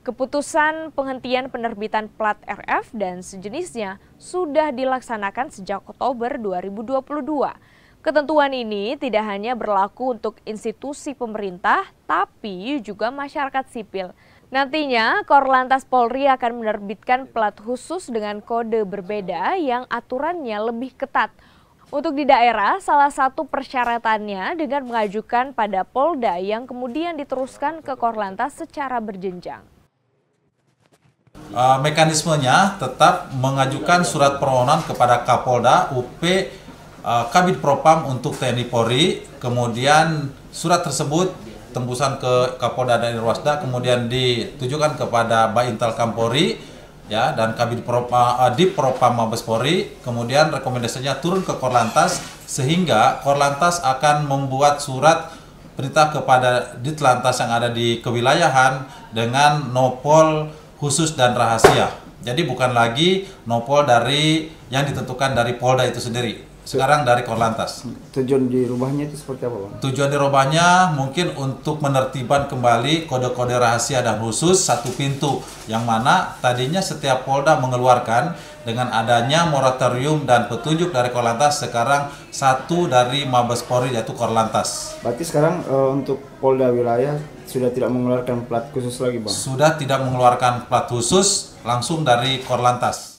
Keputusan penghentian penerbitan plat RF dan sejenisnya sudah dilaksanakan sejak Oktober 2022. Ketentuan ini tidak hanya berlaku untuk institusi pemerintah, tapi juga masyarakat sipil. Nantinya, Korlantas Polri akan menerbitkan plat khusus dengan kode berbeda yang aturannya lebih ketat. Untuk di daerah, salah satu persyaratannya dengan mengajukan pada Polda yang kemudian diteruskan ke Korlantas secara berjenjang. Mekanismenya tetap mengajukan surat permohonan kepada Kapolda, UP, Kabid Propam untuk TNI Polri, kemudian surat tersebut tembusan ke Kapolda dan Irwasda, kemudian ditujukan kepada Baintal Kapolri, ya, dan Kabid Divpropam Mabes Polri, kemudian rekomendasinya turun ke Korlantas, sehingga Korlantas akan membuat surat perintah kepada Ditlantas yang ada di kewilayahan dengan Nopol khusus dan rahasia. Jadi bukan lagi Nopol dari yang ditentukan dari Polda itu sendiri. Sekarang dari Korlantas. Tujuan dirubahnya itu seperti apa, Bang? Tujuan dirubahnya mungkin untuk menertibkan kembali kode-kode rahasia dan khusus satu pintu, yang mana tadinya setiap Polda mengeluarkan. Dengan adanya moratorium dan petunjuk dari Korlantas, sekarang satu dari Mabes Polri yaitu Korlantas. Berarti sekarang untuk Polda wilayah sudah tidak mengeluarkan plat khusus lagi, Bang? Sudah tidak mengeluarkan plat khusus, langsung dari Korlantas.